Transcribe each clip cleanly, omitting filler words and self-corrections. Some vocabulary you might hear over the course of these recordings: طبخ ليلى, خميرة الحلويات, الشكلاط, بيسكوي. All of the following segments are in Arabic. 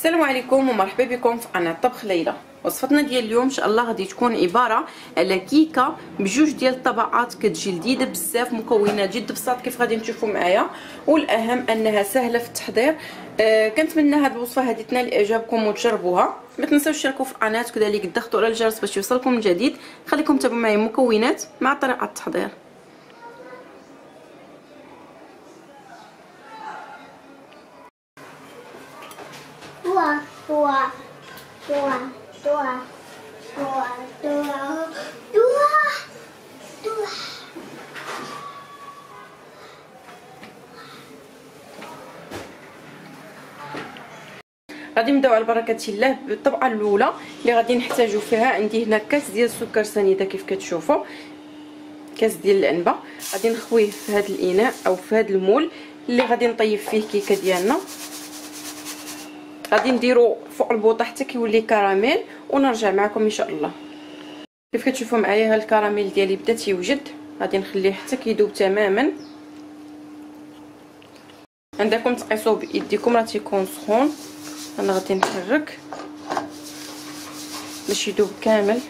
السلام عليكم ومرحبا بكم في قناه طبخ ليلى. وصفتنا ديال اليوم ان شاء الله غادي تكون عباره على كيكه بجوج ديال الطبقات، كتجي لذيذه بزاف، مكونات جد بساط كيف غادي نشوفوا معايا، والاهم انها سهله في التحضير. كنتمنى هذه الوصفه هذه تنال اعجابكم وتجربوها. ما تنساوش تشاركوا في القناه وكذلك تضغطوا على الجرس باش يوصلكم الجديد. خليكم تابعوا معايا المكونات مع طريقه التحضير. غادي نبداو على بركه الله بالطبقه الاولى اللي غادي نحتاجو فيها. عندي هنا كاس ديال السكر سنيده كيف كتشوفوا، كاس ديال العنبه غادي نخويه في هذا الاناء او في هذا المول اللي غادي نطيب فيه الكيكه ديالنا. غادي نديرو فوق البوطه حتى كيولي كراميل ونرجع معكم ان شاء الله. كيف كتشوفوا معايا الكراميل ديالي بدا تيوجد، غادي نخليه حتى كيذوب تماما. عندكم تقيسوه بايديكم راه تيكون سخون. انا غادي نحرك باش يذوب كامل.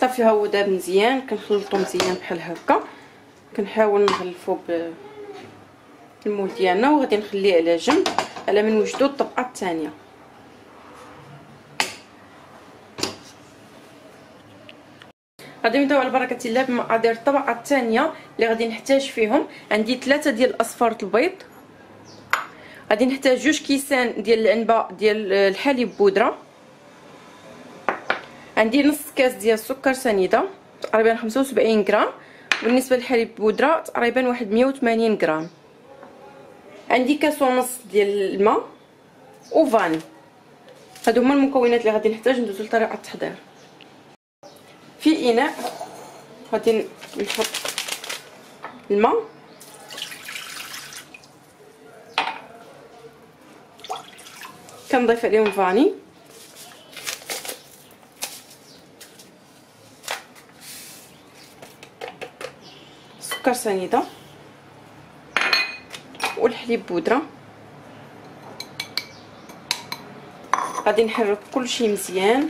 صافي، هو داب مزيان، كنخلطو مزيان بحال هكا. كنحاول نغلفو بالمول ديالنا وغادي نخليه على جنب على ما نوجدو الطبقه الثانيه. غادي نبداو على بركه الله بمقادير الطبقه الثانيه اللي غادي نحتاج فيهم. عندي 3 ديال الاصفرات البيض، غادي نحتاج 2 كيسان ديال العنبه ديال الحليب بودره، عندي نص كاس ديال السكر سنيده تقريبا 75 غرام، بالنسبه للحليب بودره تقريبا واحد 180 غرام، عندي كاس ونص ديال الماء وفاني. هادو هما المكونات اللي غادي نحتاج. ندوزو لطريقه التحضير. في اناء غادي نحط الماء، كنضيف عليهم فاني، سكر سنيده والحليب بودره. غادي نحرك كلشي مزيان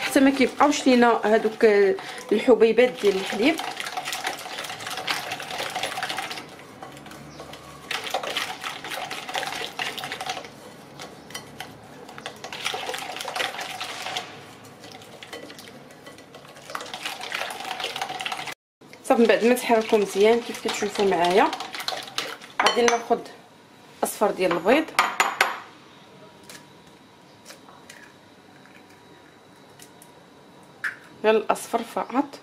حتى ما كيبقاوش لينا هذوك الحبيبات ديال الحليب. صافي، من بعد ما تحركوا مزيان كيف كتشوفوا معايا، غادي ناخذ اصفر ديال البيض، غير الاصفر فقط،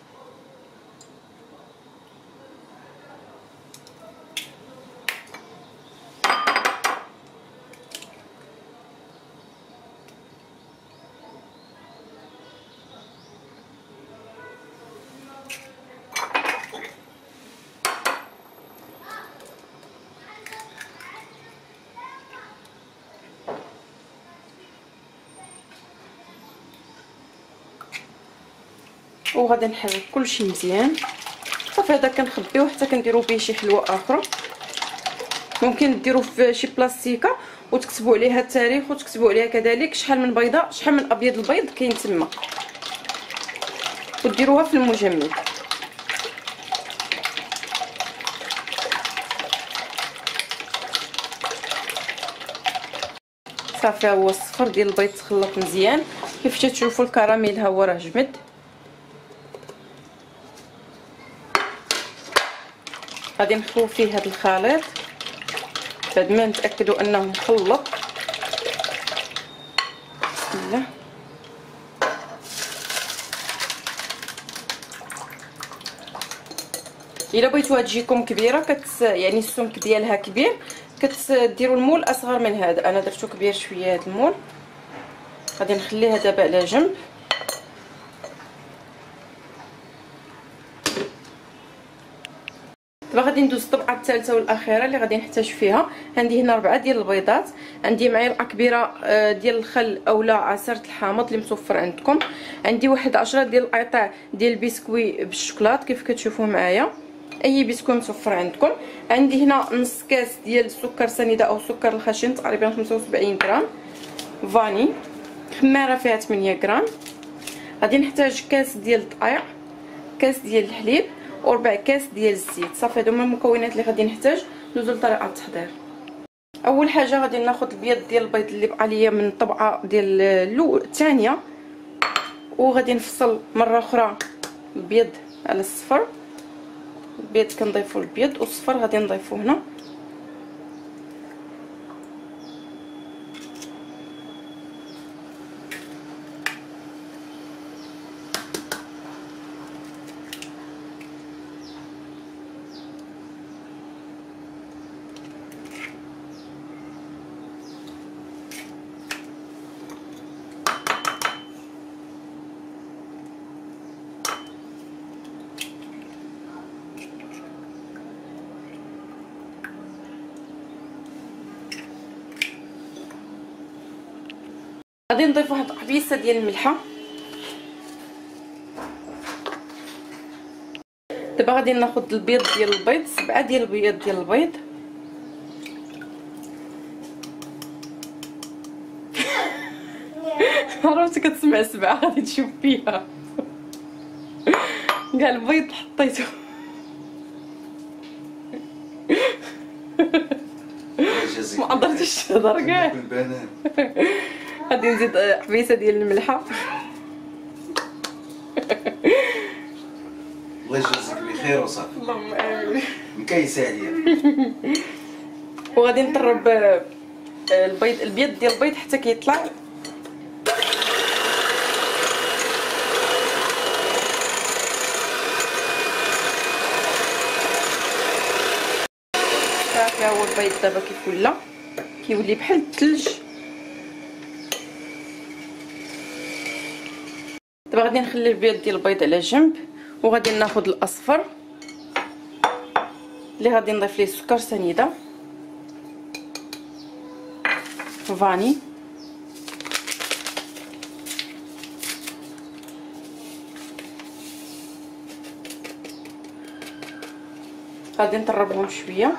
وغادي نحرك كلشي مزيان. صافي، هذا كنخبيوه حتى كنديروا به شي حلوه اخرى. ممكن ديروه في شي بلاستيكه وتكتبوا عليها التاريخ وتكتبوا عليها كذلك شحال من بيضه، شحال من ابيض البيض كاين تما، وديروها في المجمد. صافي، هو الصفر ديال البيض تخلط مزيان. كيف تشوفوا الكراميل ها هو راه جمد. غادي نخلو فيه هذا الخليط بعد ما نتاكدوا انه مخلط. بسم الله. الا بغيتوها تجيكم كبيره يعني السمك ديالها كبير، كتديروا المول اصغر من هذا. انا درتو كبير شويه هذا المول. غادي نخليها دابا على جنب. دابا غادي ندوز الطبقه الثالثه والاخيره اللي غادي نحتاج فيها. عندي هنا 4 ديال البيضات، عندي معلقه كبيره ديال الخل اولا عصير الحامض اللي متوفر عندكم، عندي واحد 10 ديال الايطاع ديال البسكوي بالشوكولات كيف كتشوفوا معايا، اي بسكوي متوفر عندكم. عندي هنا نص كاس ديال السكر سنيده او السكر الخشن تقريبا 75 غرام، فاني خماره فيها 8 غرام، غادي نحتاج كاس ديال الدقيق، كاس ديال الحليب وربع كاس ديال الزيت. صافي هادو هما المكونات اللي غادي نحتاج. ندوزو لطريقه التحضير. اول حاجه غادي ناخذ البيض ديال البيض اللي بقى ليا من الطبقه ديال الثانيه، وغادي نفصل مره اخرى البيض على الصفر. البيض كنضيفو البيض والصفر غادي نضيفو هنا. غادي نضيف واحد قبيصه ديال الملحه. دابا غادي ناخذ البيض ديال البيض، 7 ديال البيض ديال البيض. عرفتي كتسمع 7 غادي تشوف فيها كاع البيض حطيته. ما قدرتش تهضر كاع. غادي نزيد حبيسه ديال الملحه. الله يجازيك بخير وصافي. اللهم امين. مكيسه عليا. وغادي نطرب البيض، البيض ديال البيض حتى كيطلع. صافي ها هو البيض دابا كيف ولا كيولي بحال الثلج. دابا غادي نخلي البيض ديال البيض على جنب، وغادي ناخذ الاصفر اللي غادي نضيف ليه سكر سنيده فاني، غادي نطربهم شويه.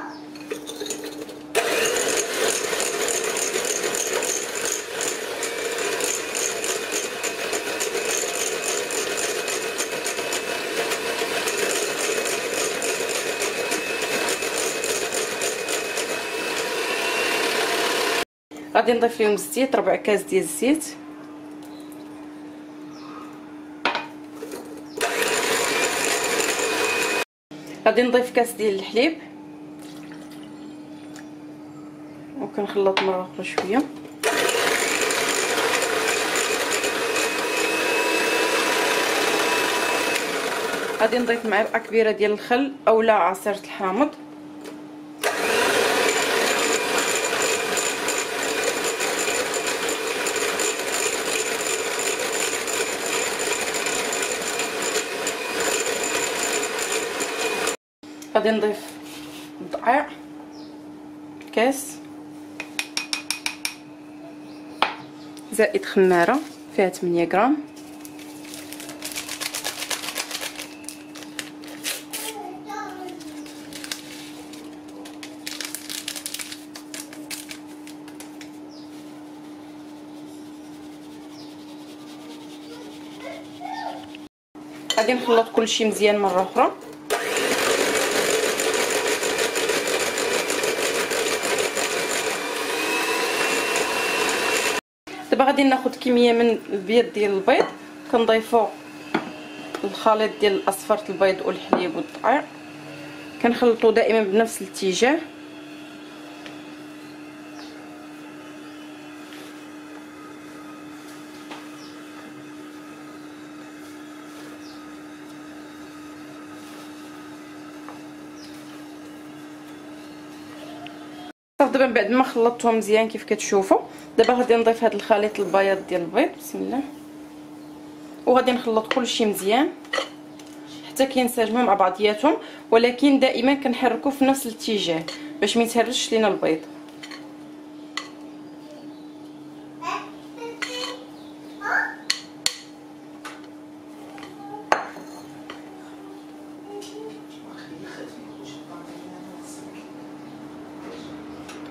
غادي نضيف لهم الزيت، ربع كاس ديال الزيت. غادي نضيف كاس ديال الحليب وكنخلط مره اخرى شويه. غادي نضيف معلقه كبيره ديال الخل اولا عصير الحامض. غادي نضيف الدقيق كاس زائد خماره فيها 8 غرام. غادي نخلط كلشي مزيان مره اخرى. دابا غادي ناخذ كميه من البيض ديال البيض، كنضيفو الخليط ديال الاصفر البيض والحليب والدقيق، كنخلطو دائما بنفس الاتجاه. دابا بعد ما خلطتهم مزيان كيف كتشوفوا، دابا غادي نضيف هذا الخليط البياض ديال البيض، بسم الله، وغادي نخلط كلشي مزيان حتى كينسجموا مع بعضياتهم، ولكن دائما كنحركوا في نفس الاتجاه باش ما يتهرش لينا البيض.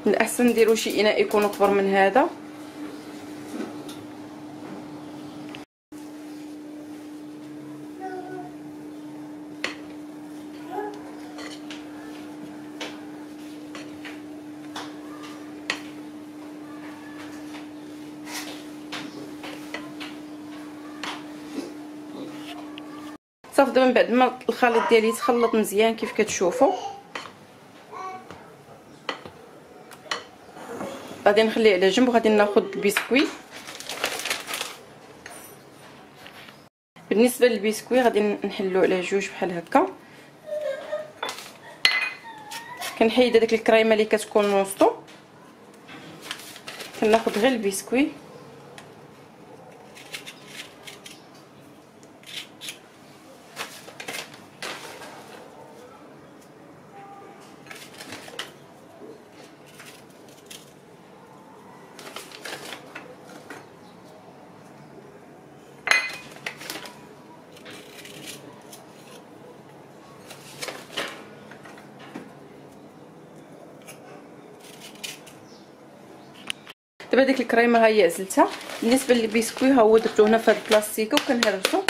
الأحسن نديرو شي إناء يكون أكبر من هذا. صافي دابا من بعد ما الخليط ديالي يتخلط مزيان كيف كتشوفوا، غادي نخليه على جنب وغادي ناخذ البسكوي. بالنسبه للبسكوي غادي نحلو على جوج بحال هكا، كنحيد هذيك الكريمه اللي كتكون وسطو، كناخذ غير البسكوي. دابا ديك الكريمه ها هي عزلتها. بالنسبه للبيسكوي ها هو درتو هنا في هاد البلاستيكه وكنهرسو.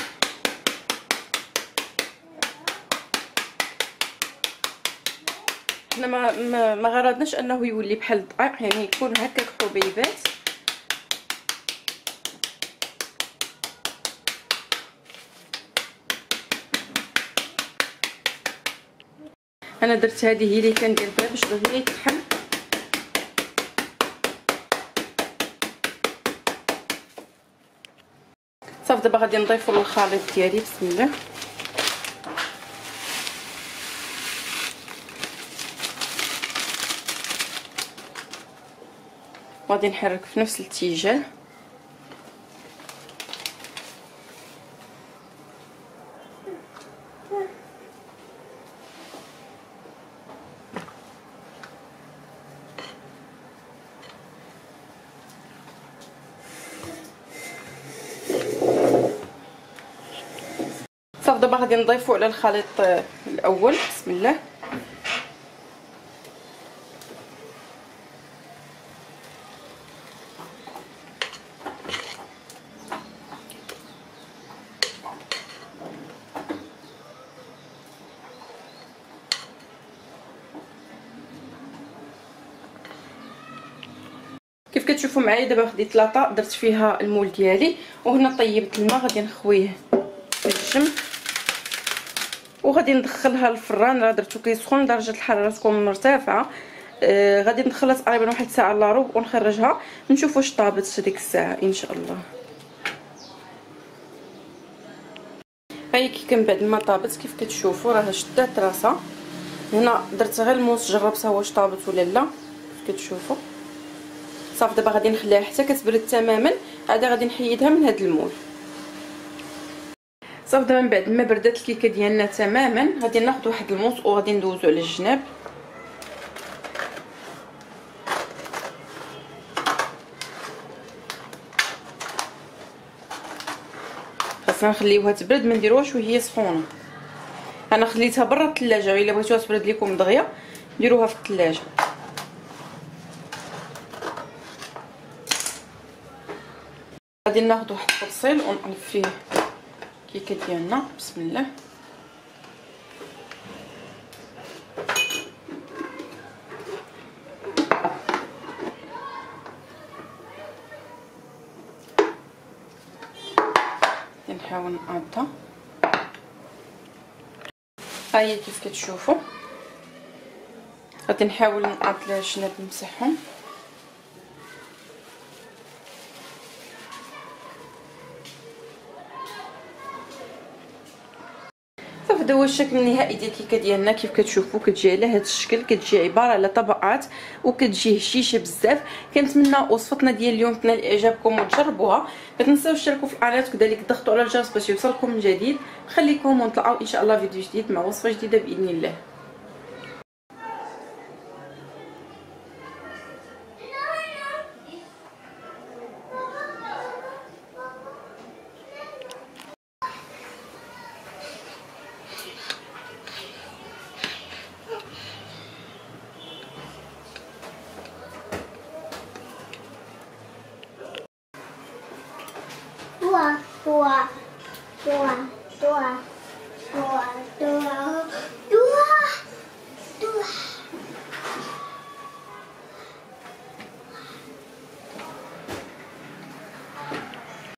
حنا ما غرضناش انه يولي بحال الدقيق، يعني يكون هكاك حبيبات. انا درت هذه هي اللي كندير بها باش دغيا يتحل. صافي دابا غادي نضيفو للخليط ديالي، بسم الله. غادي نحرك في نفس الاتجاه. صافي دابا غادي نضيفو على الخليط الاول، بسم الله. كيف كتشوفوا معايا دابا خديت لاطا درت فيها المول ديالي، وهنا طيبت الماء غادي نخويه بالشم وغادي ندخلها للفران. راه درتو كيسخن، درجه الحراره تكون مرتفعه. غادي ندخلها تقريبا واحد ساعه الا ربع ونخرجها نشوف واش طابت هذيك الساعه ان شاء الله. هاي كي من بعد ما طابت كيف كتشوفوا راه شدات راسها. هنا درت غير الموس جربتها واش طابت ولا لا، كيف كتشوفوا. صافي دابا غادي نخليها حتى كتبرد تماما، عاد غادي نحيدها من هذا المول. صافي دابا من بعد ما بردات الكيكه ديالنا تماما غادي ناخذ واحد الموس وغادي ندوزو على الجناب. خاصنا نخليوها تبرد، ما نديروهاش وهي سخونه. انا خليتها برا الثلاجه، الا بغيتوها تبرد لكم دغيا ديروها في الثلاجه. غادي ناخذ واحد الفصيل ونقلب فيه الكيكه ديالنا، بسم الله. نحاول نقادها. ها هي كيف كتشوفوا غادي نحاول نقاد لها الجناب نمسحهم. هكذا هو الشكل النهائي ديال الكيكه ديالنا. كيف كتشوفوا كتجي على هذا الشكل، كتجي عباره على طبقات وكتجي هشيشه بزاف. كنتمنى وصفتنا ديال اليوم تنال اعجابكم وتجربوها. ما تنساوش تشتركوا في القناه وكذلك تضغطوا على الجرس باش يوصلكم من جديد. خليكم ونطلعوا ان شاء الله فيديو جديد مع وصفه جديده باذن الله.